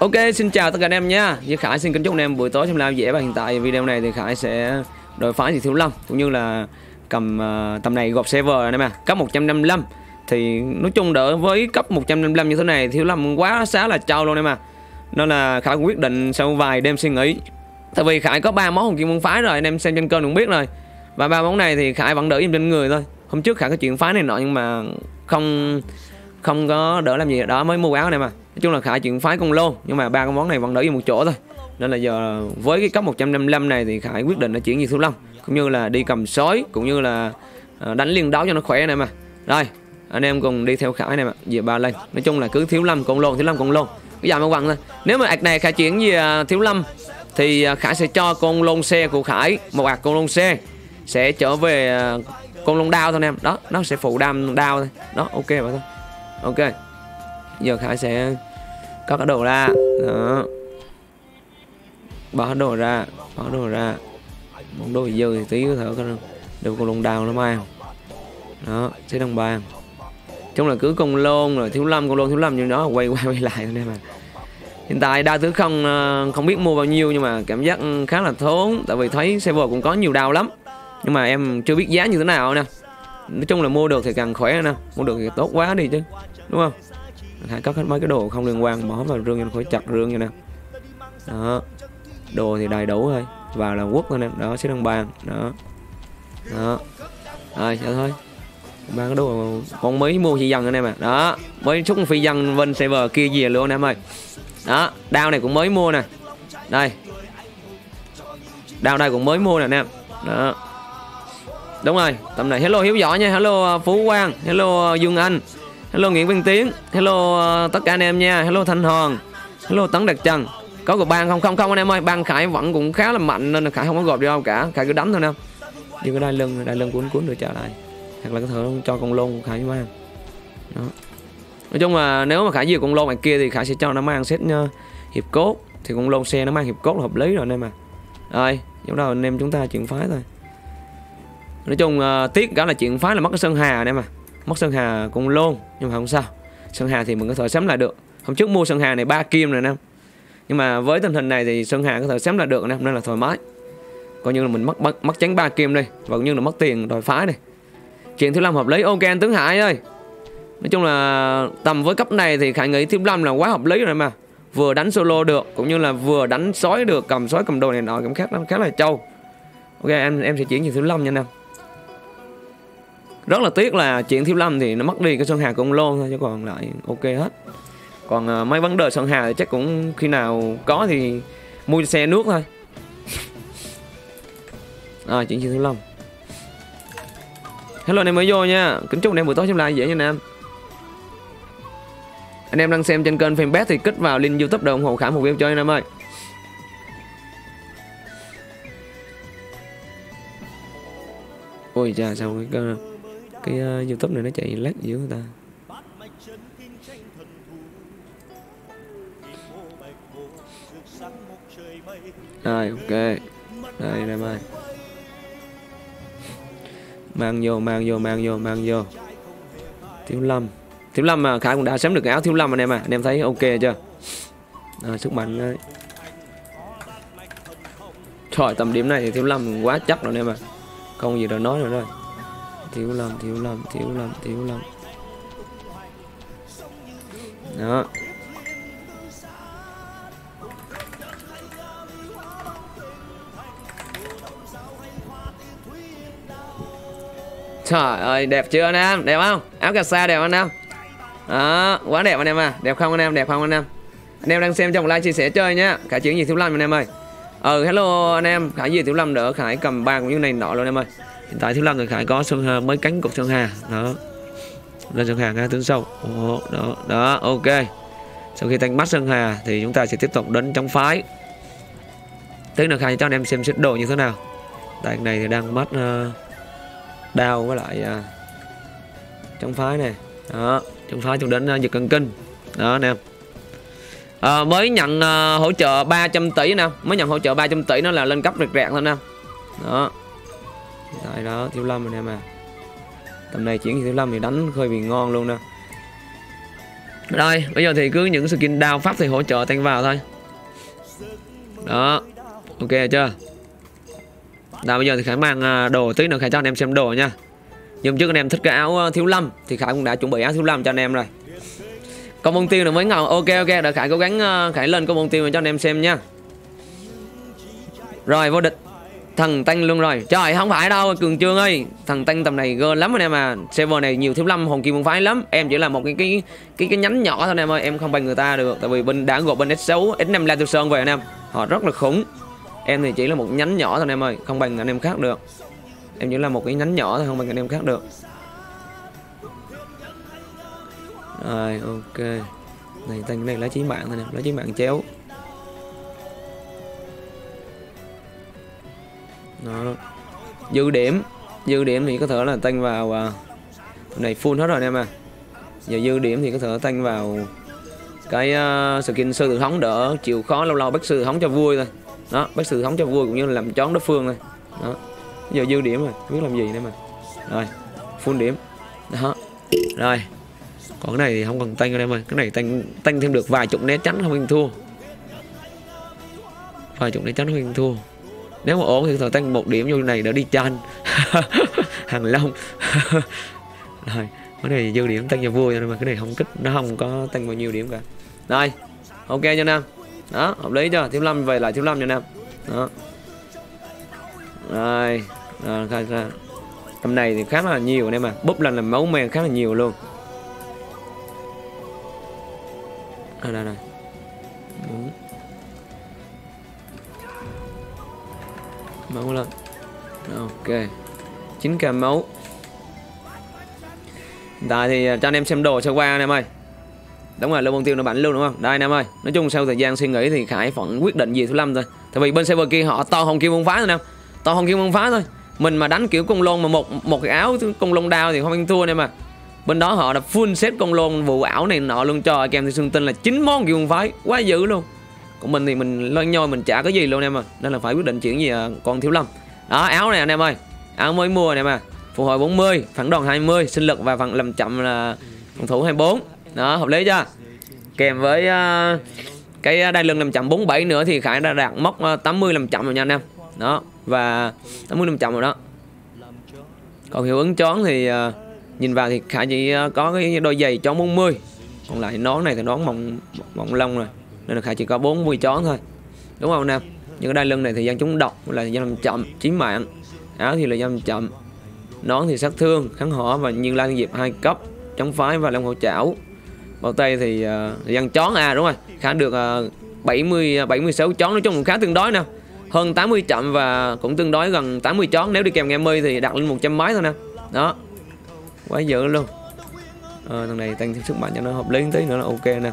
Ok, xin chào tất cả anh em nha. Với Khải xin kính chúc anh em buổi tối trong lao dễ. Và hiện tại video này thì Khải sẽ đối phá với Thiếu Lâm, cũng như là cầm tầm này gọt server anh em à. Cấp 155 thì nói chung đỡ với cấp 155 như thế này Thiếu Lâm quá xá là trâu luôn em à. Nên là Khải quyết định sau vài đêm suy nghĩ. Tại vì Khải có 3 món hồn kim môn phái rồi, anh em xem trên kênh cũng biết rồi. Và 3 món này thì Khải vẫn đỡ im trên người thôi. Hôm trước Khải có chuyện phái này nọ nhưng mà không có đỡ làm gì đó, mới mua áo này mà. Nói chung là Khải chuyển phái Côn Lôn nhưng mà 3 cái món này vẫn đỡ vô một chỗ thôi. Nên là giờ với cái cấp 155 này thì Khải quyết định là chuyển về Thiếu Lâm, cũng như là đi cầm sói, cũng như là đánh liên đấu cho nó khỏe này mà. Rồi, anh em cùng đi theo Khải này mà, về ba lên. Nói chung là cứ Thiếu Lâm Côn Lôn, Thiếu Lâm Côn Lôn. Cái dạng bằng thôi. Nếu mà ạc này Khải chuyển về Thiếu Lâm thì Khải sẽ cho Côn Lôn xe của Khải một ạc Côn Lôn xe sẽ trở về Côn Lôn đao thôi anh em. Đó, nó sẽ phụ đao thôi. Đó, ok vậy thôi. Ok, giờ Khải sẽ có cái đồ ra. Đó, bỏ đồ ra, bỏ đồ ra. Món đồ dư thì tí thở có đều Côn Lôn đào nó mang. Đó, sẽ đồng bàn. Chung là cứ Côn Lôn rồi Thiếu Lâm, Côn Lôn Thiếu Lâm như đó quay lại thôi em à. Hiện tại đa thứ không biết mua bao nhiêu nhưng mà cảm giác khá là thốn, tại vì thấy server cũng có nhiều đào lắm. Nhưng mà em chưa biết giá như thế nào nè. Nói chung là mua được thì càng khỏe nè, mua được thì tốt quá đi chứ, đúng không? Khải có hết mấy cái đồ không liên quan, bỏ vào rương cho nó khỏi chặt rương như nè. Đó, đồ thì đầy đủ thôi, vào là quất thôi nè. Đó, xếp đăng bàn. Đó, đó. Rồi, vậy thôi. Ba cái đồ con mới mua phi dân anh em à. Đó, mới xúc phi dân bên server kia về luôn anh em ơi. Đó, đao này cũng mới mua nè. Đây, đao này cũng mới mua nè anh em. Đó, đúng rồi, tầm này. Hello Hiếu Võ nha, hello Phú Quang, hello Dương Anh, hello Nguyễn Văn Tiến, hello tất cả anh em nha, hello Thanh Hòn, hello Tấn Đạt Trần. Có gộp ban không? Không anh em ơi, ban Khải vẫn cũng khá là mạnh nên là Khải không có gộp đi đâu cả, Khải cứ đánh thôi nè. Nhưng cái đai lưng cuốn rồi trả lại. Hoặc là có thể cho con lôn của Khải với ban. Đó. Nói chung là nếu mà Khải về con lôn này kia thì Khải sẽ cho nó mang set hiệp cốt, thì con lôn xe nó mang hiệp cốt là hợp lý rồi anh em à. Rồi, giống đầu anh em chúng ta chuyển phái thôi. Nói chung tiếc cả là chuyện phái là mất cái Sơn Hà anh em à. Mất Sơn Hà Côn Lôn nhưng mà không sao. Sơn Hà thì mình có thể sắm lại được. Hôm trước mua Sơn Hà này 3 kim rồi anh em. Nhưng mà với tình hình này thì Sơn Hà có thể sắm lại được anh em, nên là thoải mái. Coi như là mình mất tránh 3 kim đi, và cũng như là mất tiền đòi phái này. Chuyện Thiếu Lâm hợp lý. Ok anh Tướng Hải ơi. Nói chung là tầm với cấp này thì Khải nghĩ Thiếu Lâm là quá hợp lý rồi em à. Vừa đánh solo được, cũng như là vừa đánh sói được, cầm sói cầm đồ này nọ cũng khá là trâu. Ok, em sẽ chuyển về Thiếu Lâm nha anh em. Rất là tiếc là chuyện Thiếu Lâm thì nó mất đi cái Sơn Hà Côn Lôn thôi, chứ còn lại ok hết. Còn mấy vấn đề Sơn Hà thì chắc cũng khi nào có thì mua xe nước thôi. À, chuyện Thiếu Lâm. Hello anh em mới vô nha, kính chúc anh em buổi tối xem live dễ nha anh em. Anh em đang xem trên kênh fanpage thì kích vào link YouTube để ủng hộ Khải một video cho anh em ơi. Ôi trời, sao cái YouTube này nó chạy lát dữ người ta. Rồi ok. Đây em ơi. Mang vô. Thiếu Lâm mà Khải cũng đã sắm được cái áo Thiếu Lâm anh em à. Anh em thấy ok chưa? Rồi, sức mạnh đấy. Trời, tầm điểm này thì Thiếu Lâm quá chắc rồi anh em à. Không gì đâu nói rồi thôi. Thiếu Lâm. Đó. Trời ơi, đẹp chưa anh em? Đẹp không? Áo cà sa đẹp anh em. Đó, quá đẹp anh em à. Đẹp không anh em? Đẹp không anh em? Anh em đang xem trong like chia sẻ chơi nhá. Cả chuyện gì Thiếu Lâm anh em ơi. Hello anh em, Khải về Thiếu Lâm đỡ Khải cầm ba cũng như này nọ luôn em ơi. Hiện tại Thiếu Lâm thì Khải có Sơn Hà, mới cánh cục Sơn Hà. Đó, lên Sơn Hà ra tướng sâu. Đó, ok. Sau khi đánh bắt Sơn Hà thì chúng ta sẽ tiếp tục đến trong phái. Tức là Khải cho anh em xem xếp đồ như thế nào. Tại này thì đang bắt đao với lại trong phái này. Đó, trong phái chúng đến giật cân kinh. Đó anh em. Mới nhận hỗ trợ 300 tỷ nè, mới nhận hỗ trợ 300 tỷ nó là lên cấp rực rạng thôi nè. Đó. Tại đó Thiếu Lâm anh em à. Tầm này chuyển Thiếu Lâm thì đánh hơi bị ngon luôn nè. Rồi bây giờ thì cứ những skin đao pháp thì hỗ trợ tăng vào thôi. Đó, ok chưa? Đó, bây giờ thì Khải mang đồ tí nữa Khải cho anh em xem đồ nha. Nhưng trước anh em thích cái áo Thiếu Lâm thì Khải cũng đã chuẩn bị áo Thiếu Lâm cho anh em rồi. Có môn tiêu nữa mới ngầu. Ok ok, đợi Khải cố gắng Khải lên có môn tiêu cho anh em xem nha. Rồi vô địch thần tăng luôn rồi. Trời không phải đâu Cường Trương ơi, thần tăng tầm này gơ lắm anh em à. Server này nhiều Thiếu Lâm hồn kim hồn phái lắm. Em chỉ là một cái nhánh nhỏ thôi anh em ơi, em không bằng người ta được. Tại vì bên đã gộp bên S6 S5 La Tiêu Sơn về anh em, họ rất là khủng. Em thì chỉ là một nhánh nhỏ thôi anh em ơi, không bằng anh em khác được. Em chỉ là một cái nhánh nhỏ thôi, không bằng anh em khác được. Rồi ok. Này tăng này lấy chí mạng thôi nè, lấy chí mạng chéo. Đó. Dư điểm thì có thể là tăng vào này full hết rồi anh em à. Giờ dư điểm thì có thể tăng vào cái skin sư tử hóng đỡ chịu khó, lâu lâu bắt sư tử hóng cho vui thôi. Đó, bắt sư tử hóng cho vui cũng như là làm chón đối phương thôi. Đó. Giờ dư điểm rồi, không biết làm gì nữa mà. Rồi, full điểm. Đó. Rồi. Còn cái này thì không cần tăng anh em ơi, cái này tăng thêm được vài chục né tránh không anh thua. Vài chục né tránh không anh thua. Nếu mà ổn thì thợ tăng một điểm vô này để đi tranh hàng long. Rồi cái này dư điểm tăng cho vui nhưng mà cái này không kích, nó không có tăng bao nhiêu điểm cả. Rồi ok cho nam. Đó hợp lý cho Thiếu Lâm về lại Thiếu Lâm cho nam. Đó rồi ra tầm này thì khá là nhiều anh em à, búp lên làm máu me khá là nhiều luôn. Đây đây đây. Máu lên. Ok 9k máu. Hiện tại thì cho anh em xem đồ sơ qua anh em ơi. Đúng rồi, lưu mục tiêu nó bảnh luôn đúng không? Đây anh em ơi. Nói chung sau thời gian suy nghĩ thì Khải vẫn quyết định gì Thứ Lâm thôi. Tại vì bên server kia họ to hồng kim môn phá thôi nè. To hồng kim môn phá thôi. Mình mà đánh kiểu Côn Lôn mà một cái áo Côn Lôn đao thì không ăn thua anh em à. Bên đó họ đã full set Côn Lôn vụ ảo này nọ luôn cho kèm thì xương tinh là 9 món kiểu không phải, quá dữ luôn. Còn mình thì mình loanh nhoi mình chả có gì luôn anh em à, nên là phải quyết định chuyện gì còn Thiếu Lâm. Đó áo này anh em ơi, áo mới mua anh em à, phục hồi 40, phản đòn 20, sinh lực và phần làm chậm là phòng thủ 24. Đó hợp lý chưa? Kèm với cái đai lưng làm chậm 47 nữa thì Khải đã đạt mốc 80 làm chậm rồi nha anh em. Đó và 80 làm chậm rồi đó. Còn hiệu ứng chón thì nhìn vào thì Khải chỉ có cái đôi giày chón 40. Còn lại nón này thì nón mỏng lông rồi. Nên là Khải chỉ có 40 chón thôi. Đúng không Nam? Nhưng cái đai lưng này thì dân chúng độc là dân làm chậm, chí mạng. Áo thì là dân làm chậm. Nón thì sát thương, kháng hỏa và nhiên lan diệp 2 cấp, chống phái và long hậu chảo. Bao tay thì dân chón à đúng rồi. Khải được 76 chón, nói chung cũng khá tương đối nè. Hơn 80 chậm và cũng tương đối gần 80 chón, nếu đi kèm nghe mi thì đạt lên 100 mấy thôi nè. Đó. Quá dữ luôn. Thằng này tăng thêm sức mạnh cho nó hợp lý tí nữa là ok nè.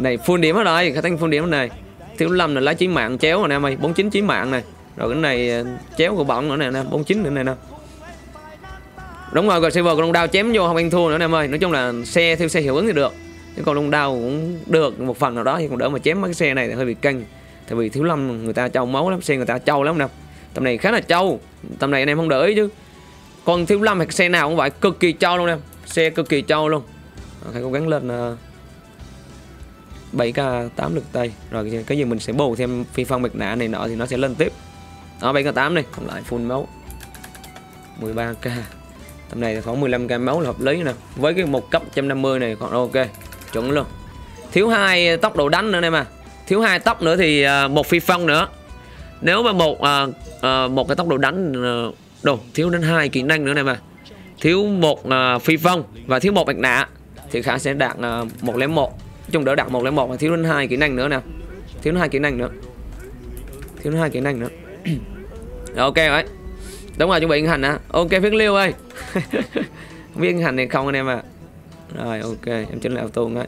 Này full điểm hết rồi, khả tăng full điểm này. Thiếu Lâm là lá chí mạng chéo rồi nè em ơi, 49 chí mạng này. Rồi cái này chéo của bọn nữa nè, 49 nữa nè. Đúng rồi, rồi server còn đao chém vô không ăn thua nữa nè em ơi. Nói chung là xe theo xe hiệu ứng thì được. Nhưng còn đao cũng được một phần nào đó thì còn đỡ, mà chém mấy cái xe này thì hơi bị căng. Tại vì Thiếu Lâm người ta trâu máu lắm, xe người ta trâu lắm nè. Tầm này khá là trâu. Tầm này anh em không để ý chứ. Còn Thiếu Lâm hay xe nào cũng vậy, cực kỳ trâu luôn em. Xe cực kỳ trâu luôn. Phải cố gắng lên 7k 8 lực tay. Rồi cái gì mình sẽ bù thêm phi phong mệt nạ này nọ thì nó sẽ lên tiếp. Đó 7k 8 này, còn lại full máu 13k. Tầm này thì khoảng 15k máu là hợp lý nè. Với cái 1 cấp 150 này còn ok, chuẩn luôn. Thiếu 2 tốc độ đánh nữa nè mà. Thiếu 2 tóc nữa thì một phi phong nữa. Nếu mà một cái tốc độ đánh đồ thiếu đến 2 kỹ năng nữa này mà. Thiếu 1 phi phong và thiếu 1 bạch nạ thì Khả sẽ đạt 101. Chung đỡ đạt 101 và thiếu đến 2 kỹ năng nữa nè. Thiếu đến 2 kỹ năng nữa. Thiếu đến 2 kỹ năng nữa. Rồi, ok rồi. Đúng rồi, chuẩn bị hành hả? Ok Viết Liêu ơi. Không biết hành này không anh em ạ. À. Rồi ok, em chính là auto đấy.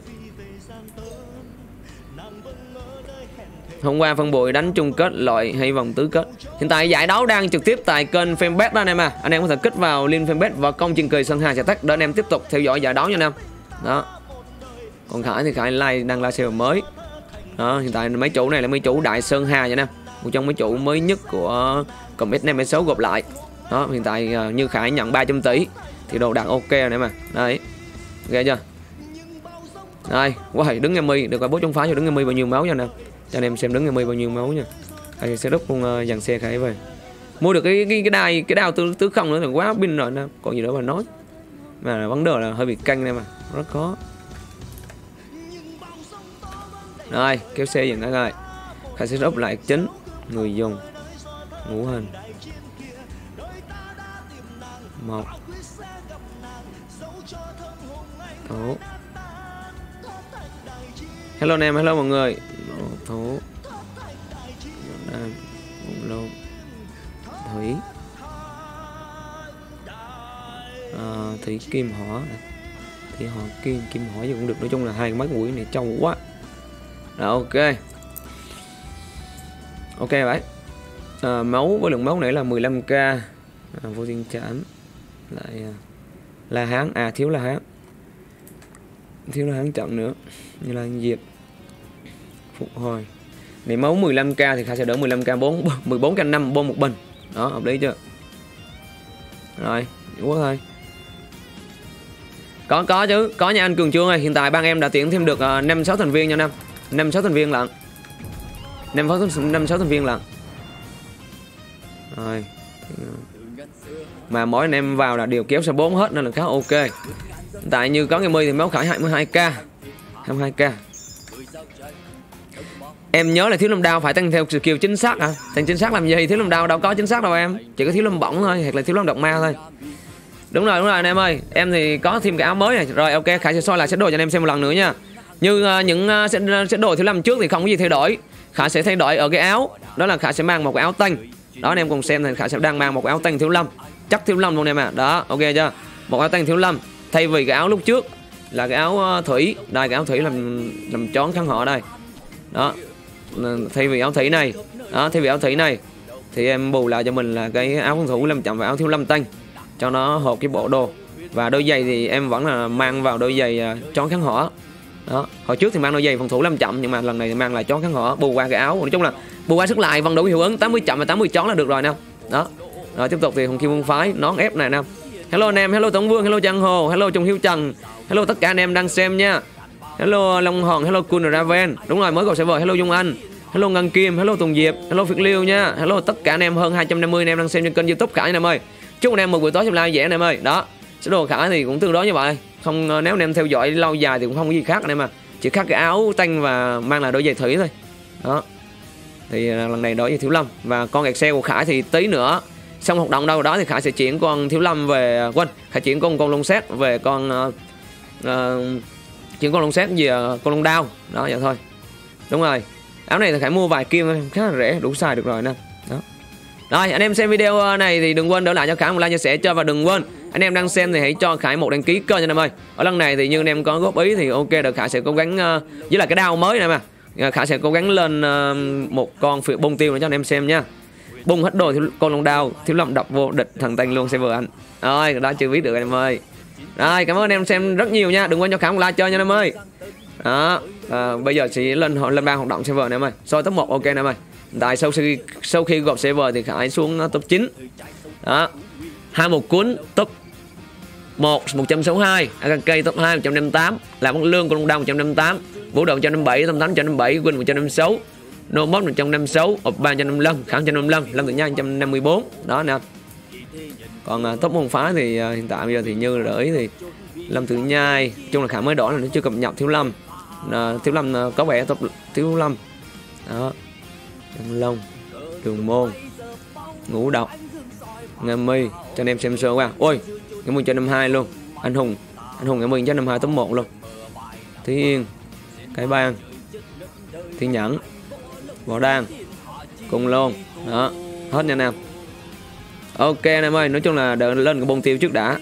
Hôm qua phân bụi đánh chung kết loại hay vòng tứ kết. Hiện tại giải đấu đang trực tiếp tại kênh fanpage đó anh em à. Anh em có thể kích vào link fanpage và công trường kỳ Sơn Hà sẽ tắt để anh em tiếp tục theo dõi giải đấu nha anh em. Đó. Còn Khải thì Khải đang live server mới. Đó, hiện tại mấy chủ này là mấy chủ đại Sơn Hà nha anh em. Một trong mấy chủ mới nhất của cộng S5 S6 gộp lại. Đó, hiện tại như Khải nhận 300 tỷ thì đồ đạc ok này mà. Đấy. Ok chưa? Đây, wow, đứng em mi được cả 4 chống phá cho đứng em mi bao nhiêu máu nha anh em. Cho anh em xem đứng em mi bao nhiêu máu nha. Khải sẽ đúc con dàn xe Khải về. Mua được cái đao tứ không nữa là quá pin rồi nè, còn gì nữa mà nói. Mà vấn đề là hơi bị căng này mà, rất khó. Rồi, kéo xe dừng đã rồi. Khải sẽ đúc lại chính người dùng ngũ hình. 1 thổ. Hello anh em, hello mọi người. Thổ Nam Lông Thủy Thủy Kim Hỏa. Thì họ Kim Hỏa gì cũng được. Nói chung là hai mấy mũi này trâu quá. Rồi ok. Ok vậy máu với lượng máu nãy là 15k. Vô Thiên Trảm lại La Hán, à thiếu La Hán, thiếu La Hán trận nữa, như là Diệp phục hồi. Nếu máu 15k thì Khải sẽ đỡ 15k 14k5 bom một bình. Đó, hợp lý chưa? Rồi, quá thôi. Có chứ, có nha anh Cường Trương ơi, hiện tại ban em đã tuyển thêm được 5-6 thành viên nha anh em. 5-6 thành viên lận. 5-6 thành viên lận. Rồi. Mà mỗi anh em vào là đều kéo xe 4 hết nên là khá ok. Hiện tại như có Ngâm Mi thì máu Khải 22k. 22k. Em nhớ là Thiếu Lâm Đao phải tăng theo skill chính xác hả? Tăng chính xác làm gì? Thiếu Lâm Đao đâu có chính xác đâu em. Chỉ có Thiếu Lâm Bổng thôi, hoặc là Thiếu Lâm Độc Ma thôi. Đúng rồi anh em ơi. Em thì có thêm cái áo mới này. Rồi ok, Khải sẽ soi lại set đồ cho anh em xem một lần nữa nha. Như những set đồ Thiếu Lâm trước thì không có gì thay đổi. Khải sẽ thay đổi ở cái áo. Đó là Khải sẽ mang một cái áo tanh. Đó anh em cùng xem thì Khải sẽ đang mang một áo tanh Thiếu Lâm. Chắc Thiếu Lâm luôn em ạ. Đó, ok chưa? Một áo tanh Thiếu Lâm thay vì cái áo lúc trước là cái áo thủy. Đây cái áo thủy làm trón kháng họ đây. Đó. Thay vì áo thủy này, đó thay vì áo thủy này thì em bù lại cho mình là cái áo quân thủ Lâm Chậm và áo Thiếu Lâm tanh cho nó hợp cái bộ đồ. Và đôi giày thì em vẫn là mang vào đôi giày trón kháng họ. Đó, hồi trước thì mang đôi giày phòng thủ Lâm Chậm nhưng mà lần này thì mang lại trón kháng họ, bù qua cái áo. Nói chung là bù qua sức lại vẫn đủ hiệu ứng 80 chậm và 80 trón là được rồi nè. Đó. Rồi tiếp tục thì Hồng Kim Vương Phái nón ép này nè. Hello anh em, hello Tổng Vương, hello Giang Hồ, hello Trung Hiếu Trần, hello tất cả anh em đang xem nha. Hello Long Hòn, hello Kun Raven. Đúng rồi, mới gọi server. Hello Dung Anh, hello Ngân Kim, hello Tùng Diệp, hello Việt Liêu nha. Hello tất cả anh em hơn 250 anh em đang xem trên kênh YouTube Khải anh em ơi. Chúc anh em một buổi tối xem live dễ anh em ơi. Đó. Sơ đồ Khải thì cũng tương đối như vậy. Không, nếu anh em theo dõi lâu dài thì cũng không có gì khác anh em à. Chỉ khác cái áo tanh và mang là đôi giày thủy thôi. Đó. Thì lần này đổi về Thiếu Lâm và con Excel của Khải thì tí nữa xong hoạt động đâu đó thì Khải sẽ chuyển con Thiếu Lâm về, quên, Khải chuyển con Lông Xét về con chuyển con Lông Xét về con Lông Đao. Đó vậy thôi. Đúng rồi. Áo này thì Khải mua vài kim khá là rẻ, đủ xài được rồi nè. Đó. Rồi, anh em xem video này thì đừng quên để lại cho Khải một like, chia sẻ cho và đừng quên anh em đang xem thì hãy cho Khải một đăng ký kênh cho anh em ơi. Ở lần này thì như anh em có góp ý thì ok, được Khải sẽ cố gắng với lại cái đao mới này mà. Khải sẽ cố gắng lên một con phiệt bông tiêu nữa cho anh em xem nha. Bung hết đồ con Long Đao, Thiếu Lâm đọc vô địch thằng tanh luôn server anh. Rồi, đó chưa biết được anh em ơi. Rồi, cảm ơn anh em xem rất nhiều nha. Đừng quên cho Khải một like chơi nha anh em ơi. Đó, bây giờ sẽ lên ban hoạt động server anh em ơi. Soi top 1 ok anh em ơi. Tại sau khi gộp server thì Khải xuống top 9. Đó. 21 cuốn top 1 162, AKK top 2 158, là bóng lương con Long Đao 158, vũ độ 157, Tâm Thánh 157, Win 156. No Mod 156, Op 355, Khả 155, Lâm Thượng Nhai 154. Đó nè. Còn top môn phá thì hiện tại bây giờ thì như là ý thì Lâm Thượng Nhai, chung là Khả mới đổi là nó chưa cập nhật Thiếu Lâm. Thiếu Lâm có vẻ top Thiếu Lâm. Đó. Đăng Long, Trường Môn, Ngũ Độc, Ngâm Mi cho anh em xem sơ qua. Ôi, cái 152 luôn. Anh hùng cái 152 top 1 luôn. Thiên Cái Bang, Thiên Nhẫn, Võ Đan, Côn Lôn. Đó, hết nha anh em. Ok anh em ơi, nói chung là đợi lên cái bông tiêu trước đã.